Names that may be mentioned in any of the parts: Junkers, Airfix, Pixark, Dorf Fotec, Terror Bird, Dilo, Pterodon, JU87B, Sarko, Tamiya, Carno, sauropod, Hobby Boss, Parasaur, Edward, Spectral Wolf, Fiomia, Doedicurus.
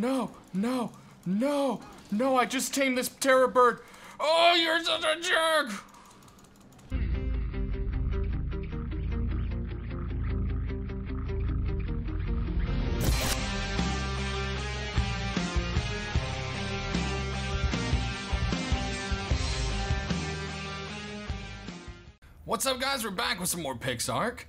no, no, no, no, I just tamed this terror bird. Oh, you're such a jerk! What's up, guys? We're back with some more Pixark,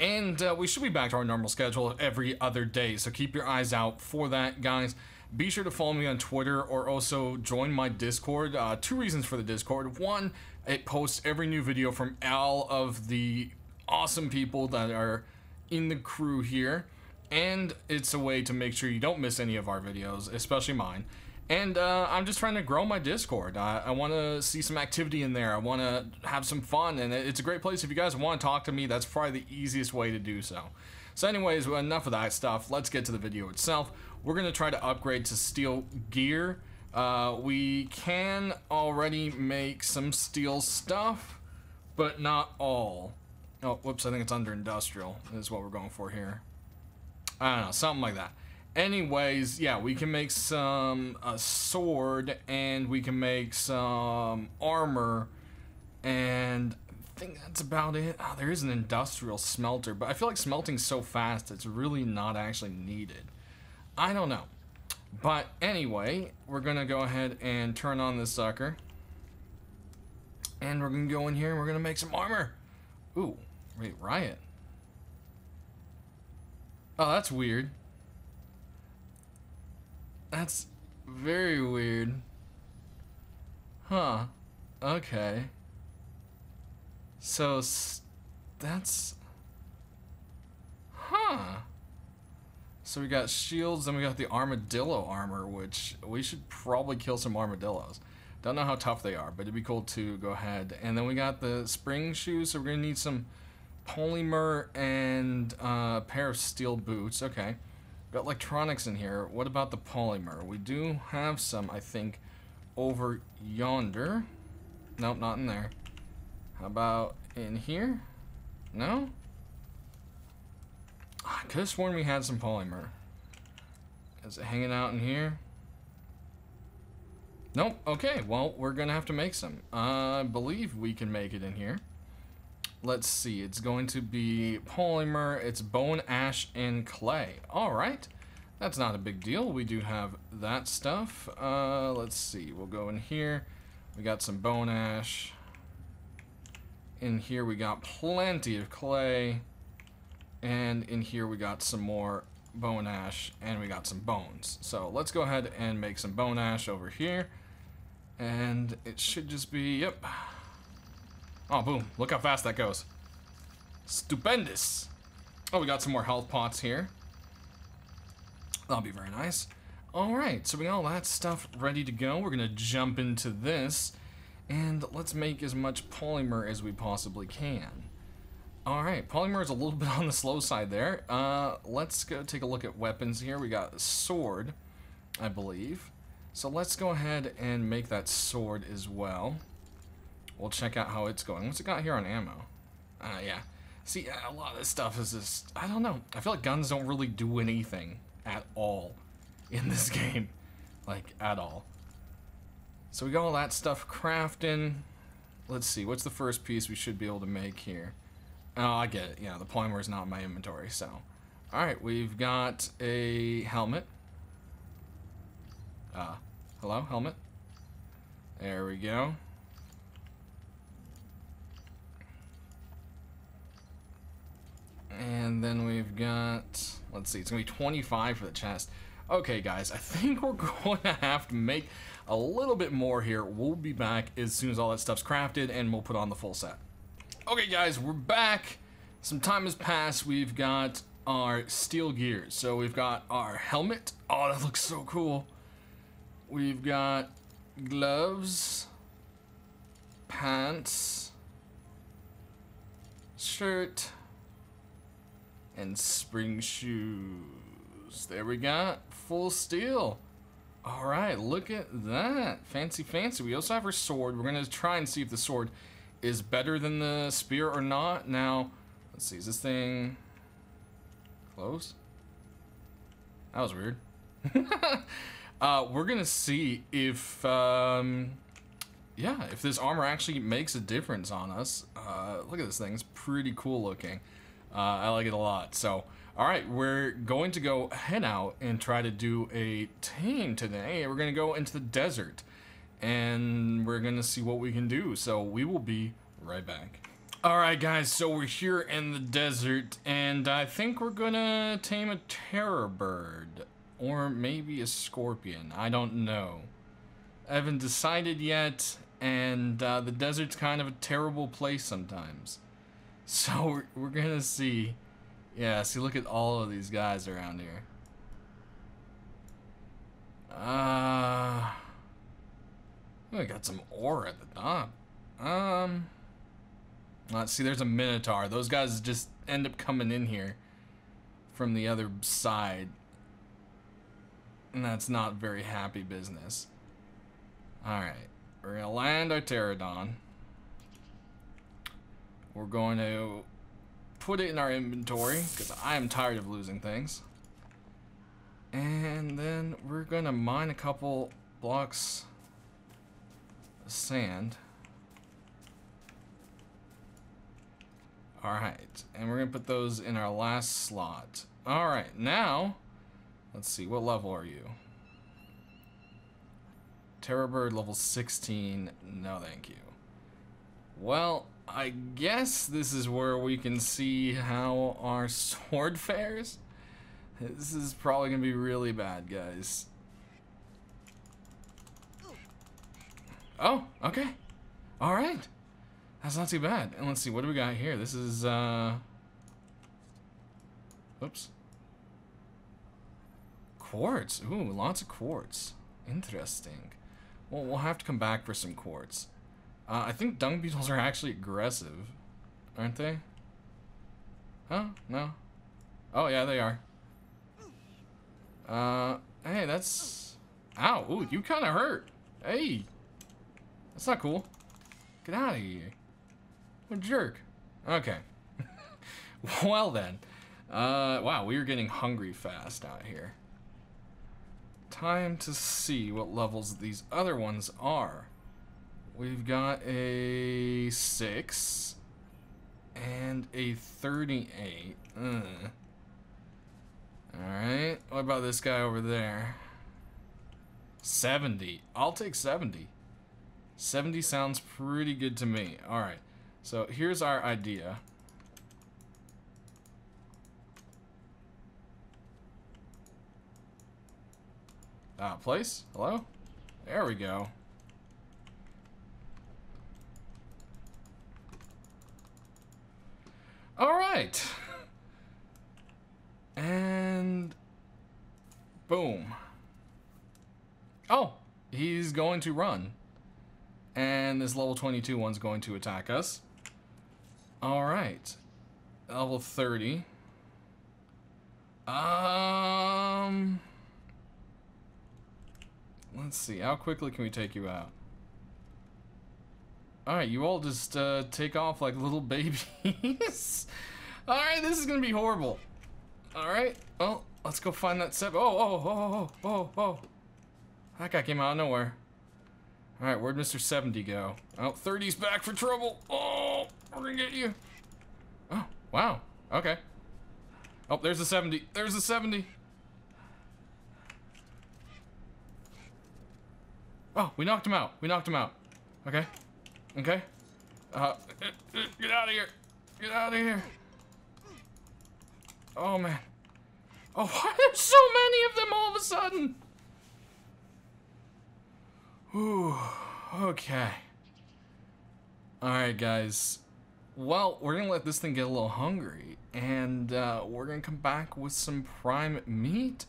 and we should be back to our normal schedule every other day, so keep your eyes out for that, guys. Be sure to follow me on Twitter or also join my Discord. Two reasons for the Discord. One, it posts every new video from all of the awesome people that are in the crew here, and it's a way to make sure you don't miss any of our videos, especially mine. And I'm just trying to grow my Discord. I want to see some activity in there. I want to have some fun, and it's a great place if you guys want to talk to me. That's probably the easiest way to do so. So anyways, well, enough of that stuff. Let's get to the video itself. We're going to try to upgrade to steel gear. We can already make some steel stuff, but not all. Oh, whoops, I think it's under industrial is what we're going for here. I don't know, something like that. Anyways, yeah, we can make some a sword, and we can make some armor, and I think that's about it. Oh, there is an industrial smelter, but I feel like smelting so fast it's really not actually needed. I don't know, but anyway, we're gonna go ahead and turn on this sucker, and we're gonna go in here and we're gonna make some armor. Ooh, wait, riot. Oh, that's weird. That's very weird. Huh. Okay. So, that's... Huh. So we got shields, then we got the armadillo armor, which we should probably kill some armadillos. Don't know how tough they are, but it'd be cool to go ahead. And then we got the spring shoes, so we're gonna need some polymer and a pair of steel boots. Okay. Got electronics in here. What about the polymer? We do have some, I think, over yonder. Nope, not in there. How about in here? No? I could have sworn we had some polymer. Is it hanging out in here? Nope. Okay, well, we're gonna have to make some. I believe we can make it in here. Let's see, it's going to be polymer, it's bone, ash, and clay. All right, that's not a big deal. We do have that stuff. Let's see, we'll go in here. We got some bone ash. In here we got plenty of clay. And in here we got some more bone ash, and we got some bones. So let's go ahead and make some bone ash over here. And it should just be, yep. Oh, boom. Look how fast that goes. Stupendous. Oh, we got some more health pots here. That'll be very nice. All right, so we got all that stuff ready to go. We're going to jump into this, and let's make as much polymer as we possibly can. All right, polymer is a little bit on the slow side there. Let's go take a look at weapons here. We got a sword, I believe. So let's go ahead and make that sword as well. We'll check out how it's going. What's it got here on ammo? Yeah. See, a lot of this stuff is just... I don't know. I feel like guns don't really do anything at all in this game. Like, at all. So we got all that stuff crafting. Let's see. What's the first piece we should be able to make here? Oh, I get it. Yeah, the polymer is not in my inventory, so... Alright, we've got a helmet. Hello? Helmet? There we go. And then we've got, let's see, it's going to be 25 for the chest. Okay, guys, I think we're going to have to make a little bit more here. We'll be back as soon as all that stuff's crafted, and we'll put on the full set. Okay, guys, we're back. Some time has passed. We've got our steel gear. So we've got our helmet. Oh, that looks so cool. We've got gloves, pants, shirt, and spring shoes. There we got full steel. All right, look at that. Fancy, fancy. We also have our sword. We're gonna try and see if the sword is better than the spear or not. Now, let's see, is this thing close? That was weird. We're gonna see if, yeah, if this armor actually makes a difference on us. Look at this thing, it's pretty cool looking. I like it a lot. So, all right, we're going to go head out and try to do a tame today. We're gonna go into the desert and we're gonna see what we can do. So we will be right back. All right, guys, so we're here in the desert and I think we're gonna tame a terror bird or maybe a scorpion. I don't know. I haven't decided yet, and the desert's kind of a terrible place sometimes. So we're gonna see. Yeah, see, look at all of these guys around here. We got some ore at the top. Let's see, there's a minotaur. Those guys just end up coming in here from the other side. And that's not very happy business. Alright, we're gonna land our Pterodon. We're going to put it in our inventory, because I am tired of losing things. And then we're gonna mine a couple blocks of sand. Alright, and we're gonna put those in our last slot. Alright, now, let's see, what level are you? Terror bird level 16, no thank you. Well, I guess this is where we can see how our sword fares. This is probably gonna be really bad, guys. Oh, okay. All right. That's not too bad. And let's see, what do we got here? This is, oops. Quartz, ooh, lots of quartz. Interesting. Well, we'll have to come back for some quartz. I think dung beetles are actually aggressive, aren't they? Huh? No. Oh yeah, they are. Hey, that's... Ow, ooh, you kinda hurt. Hey! That's not cool. Get out of here. What a jerk. Okay. Well then. Wow, we are getting hungry fast out here. Time to see what levels these other ones are. We've got a 6 and a 38. Alright, what about this guy over there? 70. I'll take 70. 70 sounds pretty good to me. Alright, so here's our idea. Place? Hello? There we go. Alright! And... boom. Oh! He's going to run. And this level 22 one's going to attack us. Alright. Level 30. Let's see, how quickly can we take you out? Alright, you all just take off like little babies. Alright, this is gonna be horrible. Alright, well, let's go find that seven. Oh. That guy came out of nowhere. Alright, where'd Mr. 70 go? Oh, 30's back for trouble. Oh, we're gonna get you. Oh, wow. Okay. Oh, there's the 70. There's the 70. Oh, we knocked him out. We knocked him out. Okay. Okay. Get out of here. Get out of here. Oh, man. Oh, why are there so many of them all of a sudden? Ooh. Okay. Alright, guys. Well, we're gonna let this thing get a little hungry. And, we're gonna come back with some prime meat.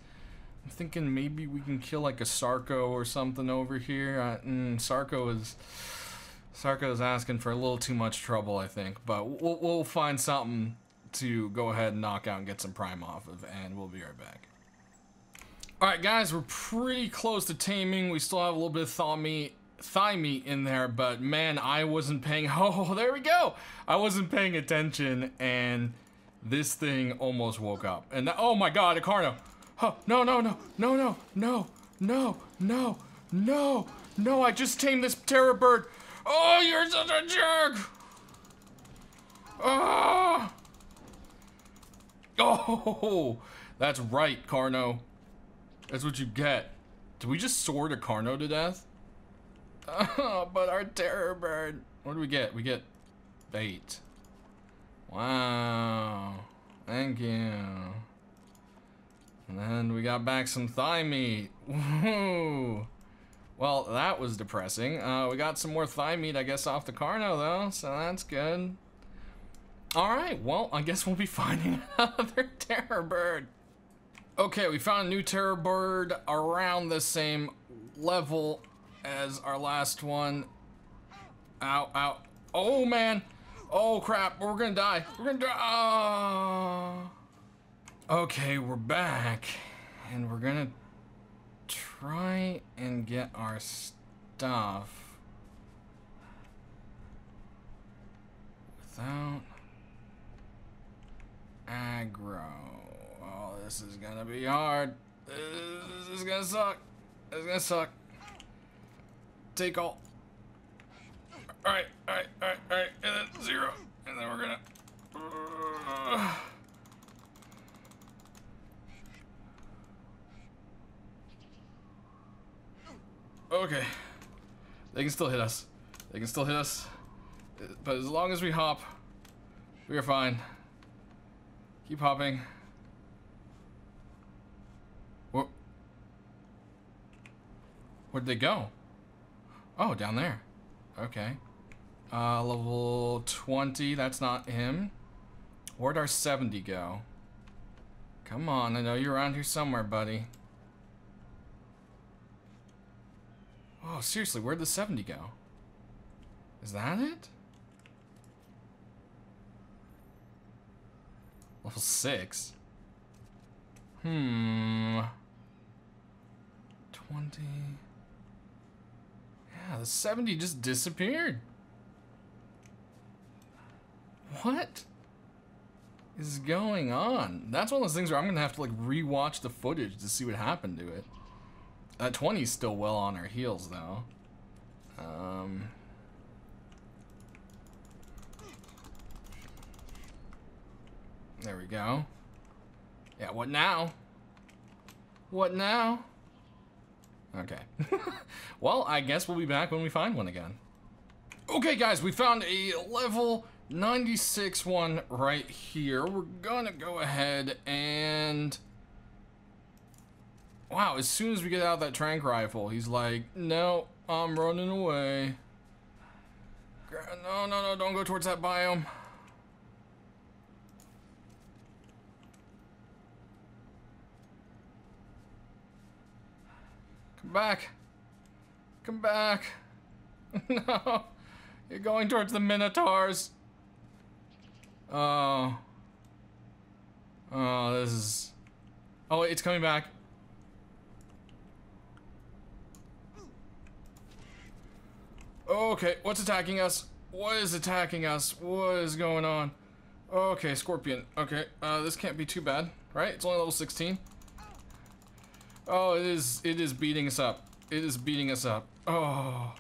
I'm thinking maybe we can kill like a Sarko or something over here. Sarko is asking for a little too much trouble, I think. But we'll find something to go ahead and knock out and get some prime off of, and we'll be right back. All right, guys, we're pretty close to taming. We still have a little bit of thigh meat in there, but man, I wasn't paying. Oh, there we go. I wasn't paying attention, and this thing almost woke up. And oh my God, a Carno. Oh, no, I just tamed this terror bird. Oh, you're such a jerk. Ah! Oh, that's right, Carno. That's what you get. Did we just sword a Carno to death? Oh, but our terror bird. What do we get? We get bait. Wow. Thank you. And then we got back some thigh meat. Woo! Well, that was depressing. We got some more thigh meat, I guess, off the Carno, though, so that's good. Alright, well, I guess we'll be finding another terror bird. Okay, we found a new terror bird around the same level as our last one. Ow, ow. Oh, man. Oh, crap. We're gonna die. We're gonna die. Oh. Okay, we're back. And we're gonna try and get our stuff without aggro. Oh, this is gonna be hard. This is gonna suck. It's gonna suck. Take all. Alright, alright, alright, alright. And then zero. And then we're gonna. Okay. They can still hit us. They can still hit us. But as long as we hop, we are fine. Keep hopping. Where'd they go? Oh, down there. Okay. Level 20, that's not him. Where'd our 70 go? Come on, I know you're around here somewhere, buddy. Oh, seriously, where'd the 70 go? Is that it? Level 6. 20. Yeah, the 70 just disappeared. What is going on? That's one of those things where I'm gonna have to like rewatch the footage to see what happened to it. That 20's still well on our heels though. There we go. Yeah, what now? What now? Okay. Well, I guess we'll be back when we find one again. Okay, guys, we found a level 96 one right here. We're gonna go ahead and... Wow, as soon as we get out of that tranq rifle, he's like, no, I'm running away. No, no, no, don't go towards that biome. Come back. Come back. No. You're going towards the Minotaurs. Oh. Oh, this is... Oh, wait, it's coming back. Okay, what's attacking us? What is attacking us? What is going on? Okay, Scorpion. Okay, this can't be too bad, right? It's only level 16. Oh, it is beating us up. It is beating us up. Oh.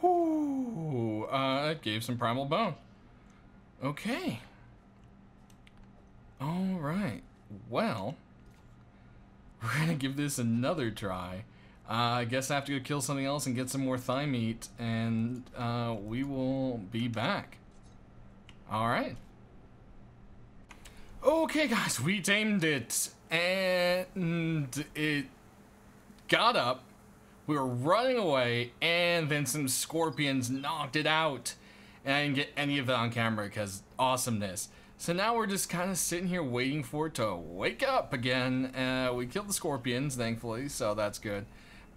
Whoo. It gave some primal bone. Okay. All right. Well, we're going to give this another try. I guess I have to go kill something else and get some more thigh meat, and we will be back. All right. Okay, guys, we tamed it. And it got up, we were running away, and then some scorpions knocked it out. And I didn't get any of that on camera because awesomeness. So now we're just kind of sitting here waiting for it to wake up again. We killed the scorpions, thankfully, so that's good.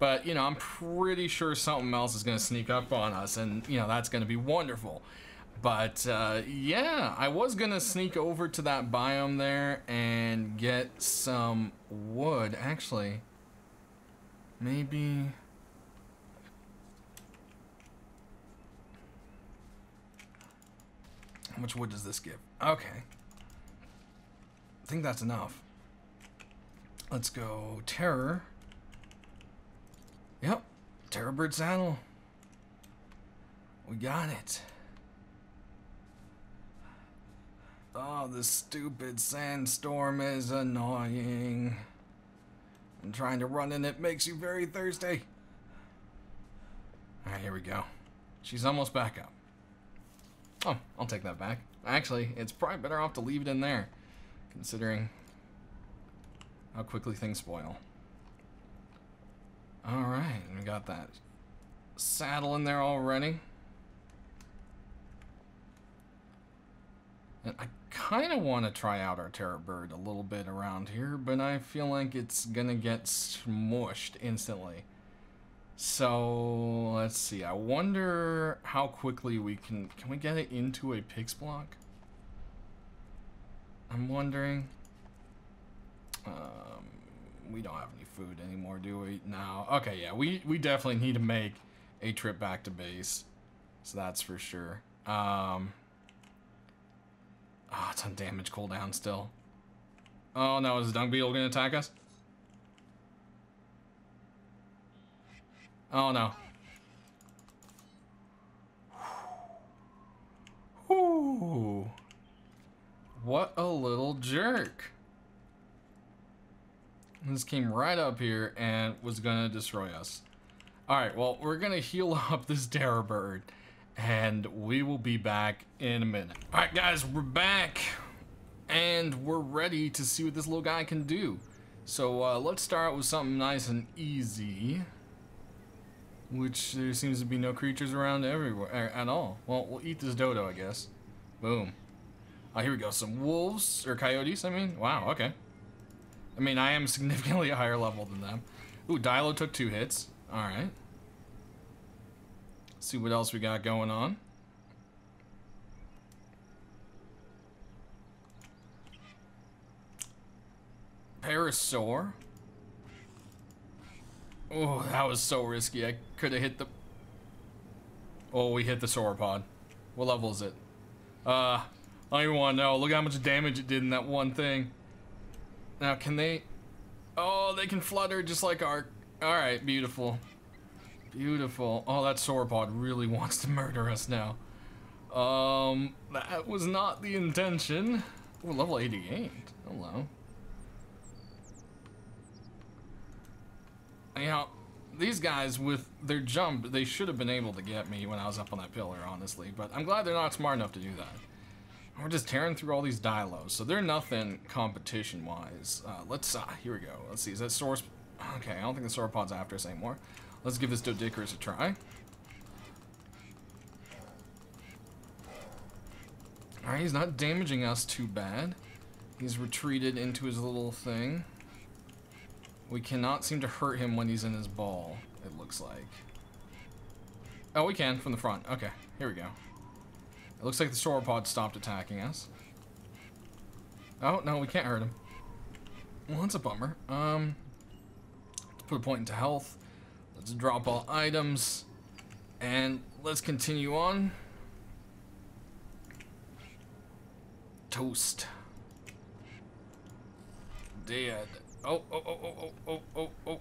But, you know, I'm pretty sure something else is going to sneak up on us, and, you know, that's going to be wonderful. But, yeah, I was going to sneak over to that biome there and get some wood. Actually, maybe... How much wood does this give? Okay. I think that's enough. Let's go terror. Yep, terror bird saddle. We got it. Oh, this stupid sandstorm is annoying. And trying to run in it makes you very thirsty. Alright, here we go. She's almost back up. Oh, I'll take that back. Actually, it's probably better off to leave it in there, considering how quickly things spoil. Alright, we got that saddle in there already. And I kind of want to try out our terror bird a little bit around here, but I feel like it's going to get smushed instantly. So, let's see. I wonder how quickly we can we get it into a pig's block? I'm wondering. We don't have any food anymore, do we? No. Okay, yeah. We definitely need to make a trip back to base. So that's for sure. Oh, it's on damage cooldown still. Oh no, is the dung beetle gonna attack us? Oh no. Ooh. What a little jerk. This came right up here and was gonna destroy us. Alright, well, we're gonna heal up this terror bird. And we will be back in a minute. Alright guys, we're back. And we're ready to see what this little guy can do. So let's start with something nice and easy. Which there seems to be no creatures around everywhere at all. Well, we'll eat this dodo, I guess. Boom. Oh, here we go. Some wolves, or coyotes, I mean. Wow, okay. I mean, I am significantly higher level than them. Ooh, Dilo took 2 hits. Alright. See what else we got going on. Parasaur. Oh, that was so risky. I could have hit the... Oh, we hit the sauropod. What level is it? I don't even want to know. Look how much damage it did in that one thing. Now, can they... Oh, they can flutter just like our... Alright, beautiful. Beautiful. Oh, that sauropod really wants to murder us now. That was not the intention. Ooh, level 88. Hello. Anyhow, these guys with their jump, they should have been able to get me when I was up on that pillar, honestly. But I'm glad they're not smart enough to do that. We're just tearing through all these Dilos, so they're nothing competition-wise. Let's, here we go. Let's see, is that source? Okay, I don't think the sauropod's after us anymore. Let's give this Doedicurus a try. Alright, he's not damaging us too bad. He's retreated into his little thing. We cannot seem to hurt him when he's in his ball, it looks like. Oh, we can, from the front. Okay, here we go. It looks like the sauropod stopped attacking us. Oh, no, we can't hurt him. Well, that's a bummer. Let's put a point into health. Let's drop all items, and let's continue on. Toast. Dead. Oh, oh, oh, oh, oh, oh, oh, oh.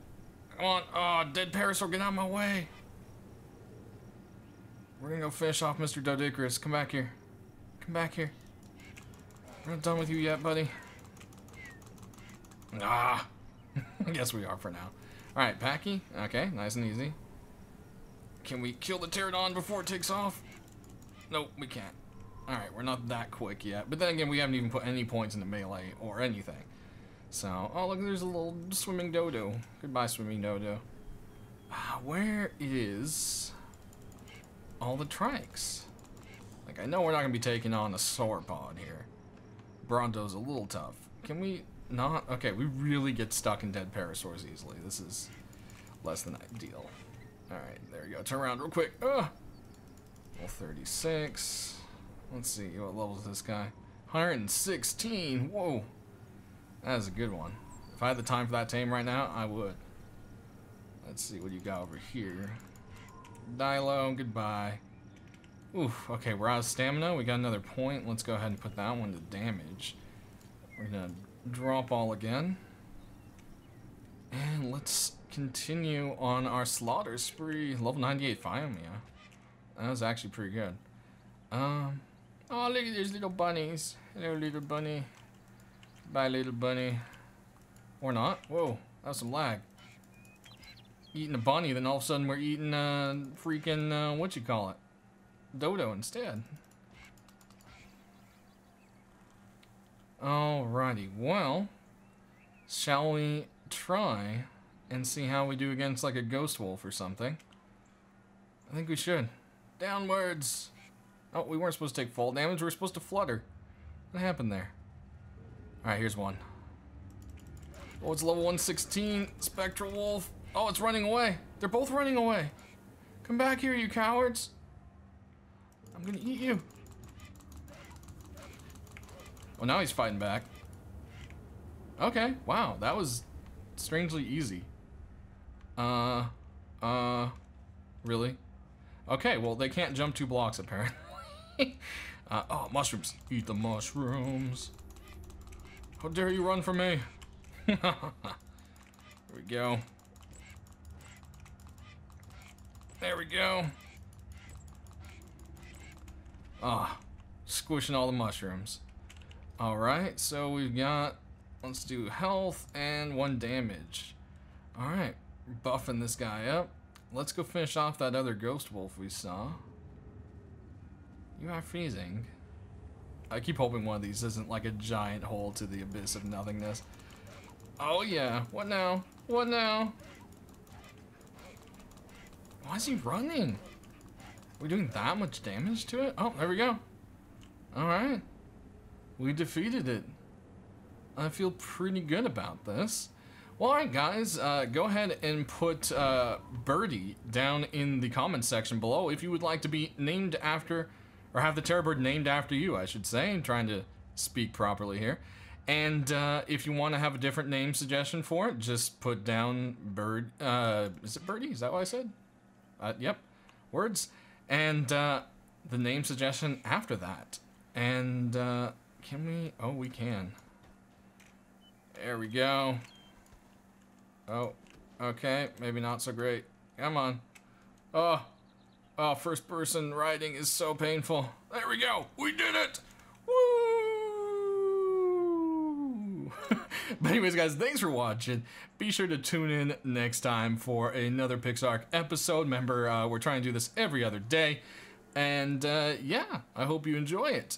Come on. Oh, dead Parasaur, get out of my way. We're gonna go finish off Mr. Doedicurus. Come back here. Come back here. We're not done with you yet, buddy. Ah. I guess we are for now. Alright, Packy. Okay, nice and easy. Can we kill the Pterodon before it takes off? Nope, we can't. Alright, we're not that quick yet. But then again, we haven't even put any points into melee or anything. So, oh look, there's a little swimming dodo. Goodbye, swimming dodo. Where is all the trikes? Like, I know we're not going to be taking on a sauropod here. Bronto's a little tough. Can we... Not okay, we really get stuck in dead parasaurs easily. This is less than ideal. Alright, there you go. Turn around real quick. Level 36. Let's see, what level is this guy? 116. Whoa. That is a good one. If I had the time for that tame right now, I would. Let's see what you got over here. Dilo, goodbye. Oof, okay, we're out of stamina. We got another point. Let's go ahead and put that one to damage. We're gonna drop all again. And let's continue on our slaughter spree. Level 98 Fiomia. That was actually pretty good. Oh, look at these little bunnies. Hello, little bunny. Bye, little bunny. Or not. Whoa, that was some lag. Eating a bunny, then all of a sudden we're eating freaking dodo instead. Alrighty, well, shall we try and see how we do against like a ghost wolf or something? I think we should. Downwards! Oh, we weren't supposed to take fall damage, we were supposed to flutter. What happened there? Alright, here's one. Oh, it's level 116, Spectral Wolf. Oh, it's running away. They're both running away. Come back here, you cowards. I'm gonna eat you. Well, now he's fighting back. Okay, wow, that was strangely easy. Really? Okay, well, they can't jump 2 blocks, apparently. Oh, mushrooms. Eat the mushrooms. How dare you run from me? Here we go. There we go. Ah, squishing all the mushrooms. Alright, so we've got, let's do health and 1 damage. Alright, buffing this guy up. Let's go finish off that other ghost wolf we saw. You are freezing. I keep hoping one of these isn't like a giant hole to the abyss of nothingness. Oh yeah, what now? What now? Why is he running? We're doing that much damage to it? Oh, there we go. Alright. We defeated it. I feel pretty good about this. Well, alright guys, go ahead and put Birdie down in the comments section below if you would like to be named after, or have the terror bird named after you, I should say. I'm trying to speak properly here. And if you want to have a different name suggestion for it, just put down Bird, is it Birdie? Is that what I said? Yep, words, and the name suggestion after that. And can we, oh, we can. There we go. Oh, okay, maybe not so great. Come on. Oh, oh, first person riding is so painful. There we go, we did it! Woo! But anyways, guys, thanks for watching. Be sure to tune in next time for another Pixark episode. Remember, we're trying to do this every other day. And yeah, I hope you enjoy it.